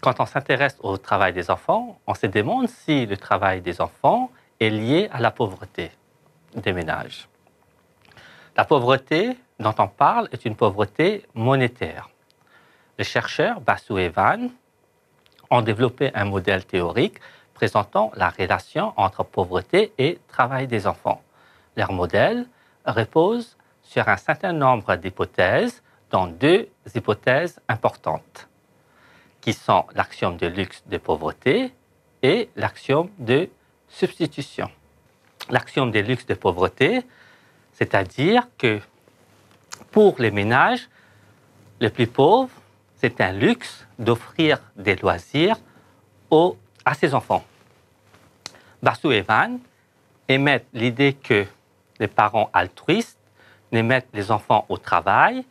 quand on s'intéresse au travail des enfants, on se demande si le travail des enfants est lié à la pauvreté des ménages. La pauvreté dont on parle est une pauvreté monétaire. Les chercheurs Basu et Van ont développé un modèle théorique présentant la relation entre pauvreté et travail des enfants. Leur modèle repose sur un certain nombre d'hypothèses, dont deux hypothèses importantes, qui sont l'axiome de luxe de pauvreté et l'axiome de substitution. L'axiome de luxe de pauvreté, c'est-à-dire que pour les ménages les plus pauvres, c'est un luxe d'offrir des loisirs à ses enfants. Basu et Van émettent l'idée que les parents altruistes ne mettent les enfants au travail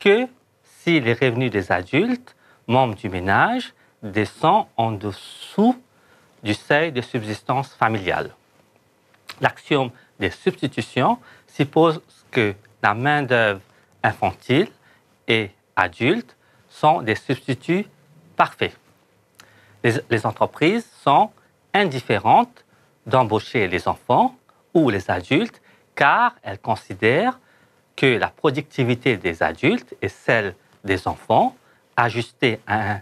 que si les revenus des adultes, membres du ménage, descendent en dessous du seuil de subsistance familiale. L'axiome des substitutions suppose que la main-d'œuvre infantile et adulte sont des substituts parfaits. Les entreprises sont indifférentes d'embaucher les enfants ou les adultes car elles considèrent que la productivité des adultes et celle des enfants, ajustées à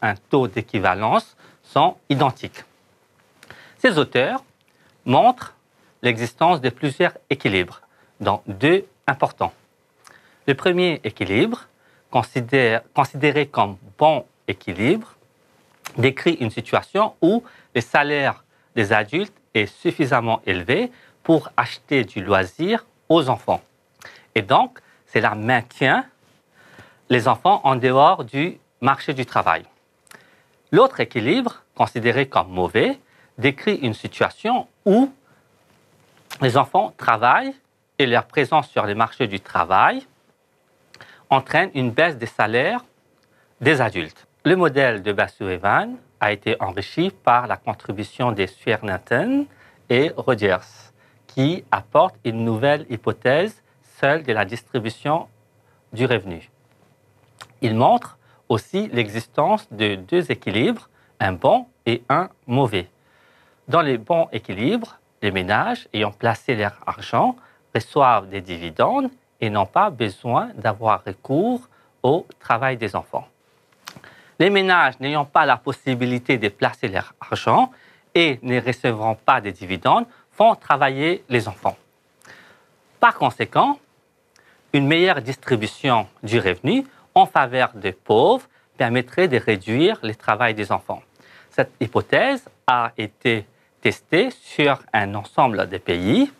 un taux d'équivalence, sont identiques. Ces auteurs montrent l'existence de plusieurs équilibres, dont deux importants. Le premier équilibre, considéré comme bon équilibre, décrit une situation où le salaire des adultes est suffisamment élevé pour acheter du loisir aux enfants. Et donc, cela maintient les enfants en dehors du marché du travail. L'autre équilibre, considéré comme mauvais, décrit une situation où les enfants travaillent et leur présence sur le marché du travail entraîne une baisse des salaires des adultes. Le modèle de Basu et Van a été enrichi par la contribution des Swinnerton et Rodgers, qui apportent une nouvelle hypothèse, celle de la distribution du revenu. Il montre aussi l'existence de deux équilibres, un bon et un mauvais. Dans les bons équilibres, les ménages ayant placé leur argent reçoivent des dividendes et n'ont pas besoin d'avoir recours au travail des enfants. Les ménages n'ayant pas la possibilité de placer leur argent et ne recevront pas de dividendes font travailler les enfants. Par conséquent, une meilleure distribution du revenu en faveur des pauvres permettrait de réduire le travail des enfants. Cette hypothèse a été testée sur un ensemble de pays.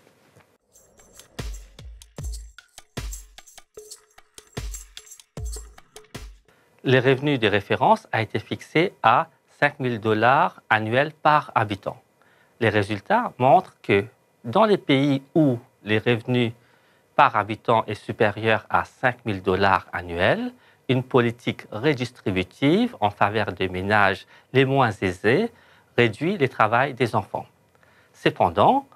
Le revenu de référence a été fixé à 5 000 $ annuels par habitant. Les résultats montrent que dans les pays où les revenus par habitant est supérieur à 5 000 $ annuels, une politique redistributive en faveur des ménages les moins aisés réduit le travail des enfants. Cependant,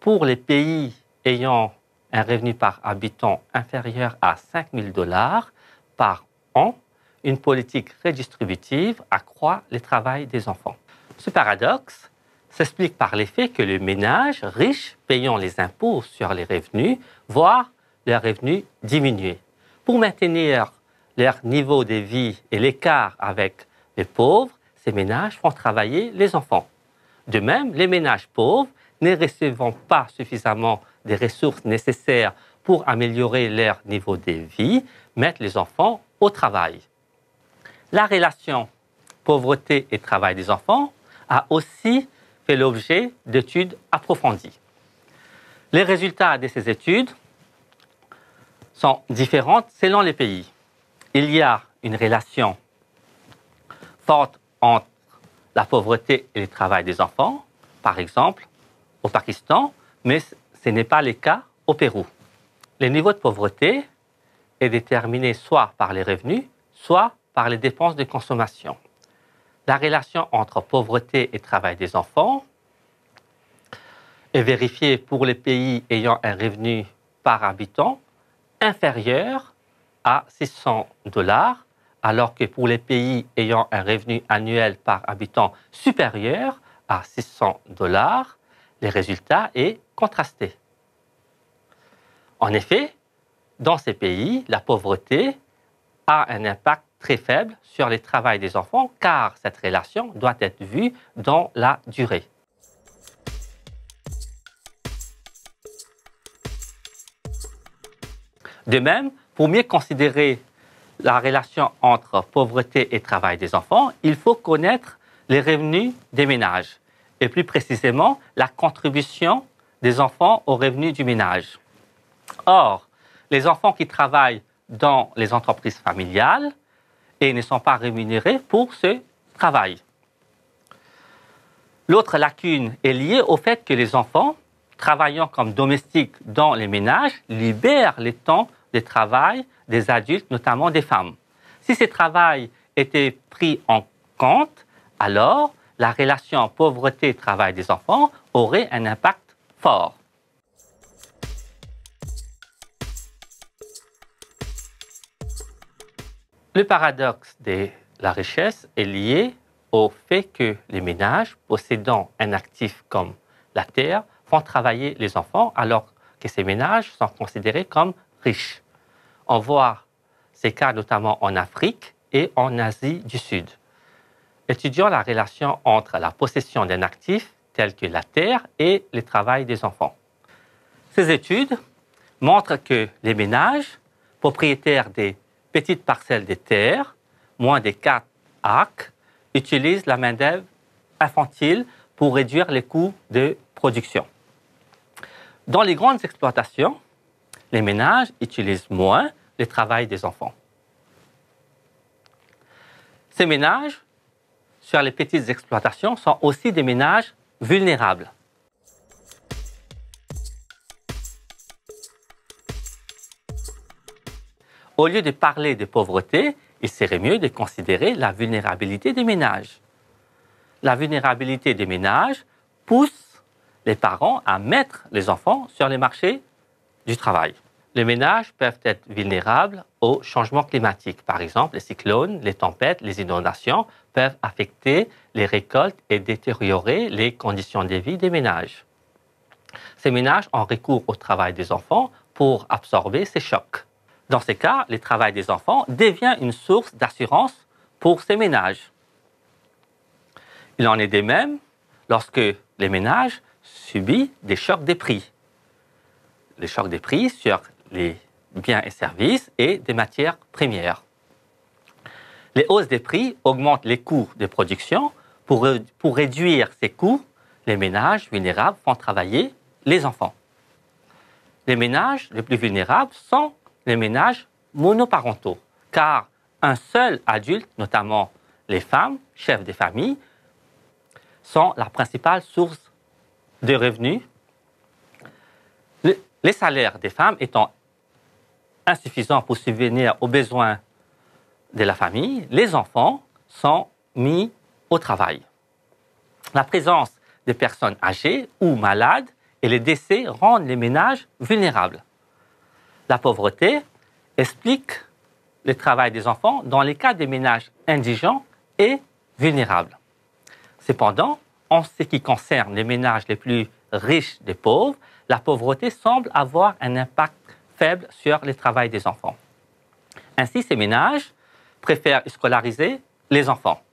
pour les pays ayant un revenu par habitant inférieur à 5 000 $ par an, une politique redistributive accroît le travail des enfants. Ce paradoxe s'explique par l'effet que les ménages riches payant les impôts sur les revenus voient leurs revenus diminuer. Pour maintenir leur niveau de vie et l'écart avec les pauvres, ces ménages font travailler les enfants. De même, les ménages pauvres ne recevant pas suffisamment des ressources nécessaires pour améliorer leur niveau de vie mettent les enfants au travail. La relation pauvreté et travail des enfants a aussi fait l'objet d'études approfondies. Les résultats de ces études sont différents selon les pays. Il y a une relation forte entre la pauvreté et le travail des enfants, par exemple au Pakistan, mais ce n'est pas le cas au Pérou. Le niveau de pauvreté est déterminé soit par les revenus, soit par les dépenses de consommation. La relation entre pauvreté et travail des enfants est vérifiée pour les pays ayant un revenu par habitant inférieur à 600 $ alors que pour les pays ayant un revenu annuel par habitant supérieur à 600 $, les résultats est contrasté. En effet, dans ces pays, la pauvreté a un impact très faible sur le travail des enfants car cette relation doit être vue dans la durée. De même, pour mieux considérer la relation entre pauvreté et travail des enfants, il faut connaître les revenus des ménages et plus précisément la contribution des enfants aux revenus du ménage. Or, les enfants qui travaillent dans les entreprises familiales et ne sont pas rémunérés pour ce travail. L'autre lacune est liée au fait que les enfants, travaillant comme domestiques dans les ménages, libèrent les temps de travail des adultes, notamment des femmes. Si ce travail était pris en compte, alors la relation pauvreté-travail des enfants aurait un impact fort. Le paradoxe de la richesse est lié au fait que les ménages possédant un actif comme la terre font travailler les enfants alors que ces ménages sont considérés comme riches. On voit ces cas notamment en Afrique et en Asie du Sud. Étudions la relation entre la possession d'un actif tel que la terre et le travail des enfants. Ces études montrent que les ménages propriétaires des petites parcelles de terre, moins de 4 acres, utilisent la main-d'œuvre infantile pour réduire les coûts de production. Dans les grandes exploitations, les ménages utilisent moins le travail des enfants. Ces ménages, sur les petites exploitations, sont aussi des ménages vulnérables. Au lieu de parler de pauvreté, il serait mieux de considérer la vulnérabilité des ménages. La vulnérabilité des ménages pousse les parents à mettre les enfants sur les marchés du travail. Les ménages peuvent être vulnérables aux changements climatiques. Par exemple, les cyclones, les tempêtes, les inondations peuvent affecter les récoltes et détériorer les conditions de vie des ménages. Ces ménages ont recours au travail des enfants pour absorber ces chocs. Dans ces cas, le travail des enfants devient une source d'assurance pour ces ménages. Il en est de même lorsque les ménages subissent des chocs des prix. Les chocs des prix sur les biens et services et des matières premières. Les hausses des prix augmentent les coûts de production. Pour réduire ces coûts, les ménages vulnérables font travailler les enfants. Les ménages les plus vulnérables sont les ménages monoparentaux, car un seul adulte, notamment les femmes, chefs de famille, sont la principale source de revenus. Les salaires des femmes étant insuffisants pour subvenir aux besoins de la famille, les enfants sont mis au travail. La présence des personnes âgées ou malades et les décès rendent les ménages vulnérables. La pauvreté explique le travail des enfants dans les cas des ménages indigents et vulnérables. Cependant, en ce qui concerne les ménages les plus riches des pauvres, la pauvreté semble avoir un impact faible sur le travail des enfants. Ainsi, ces ménages préfèrent scolariser les enfants.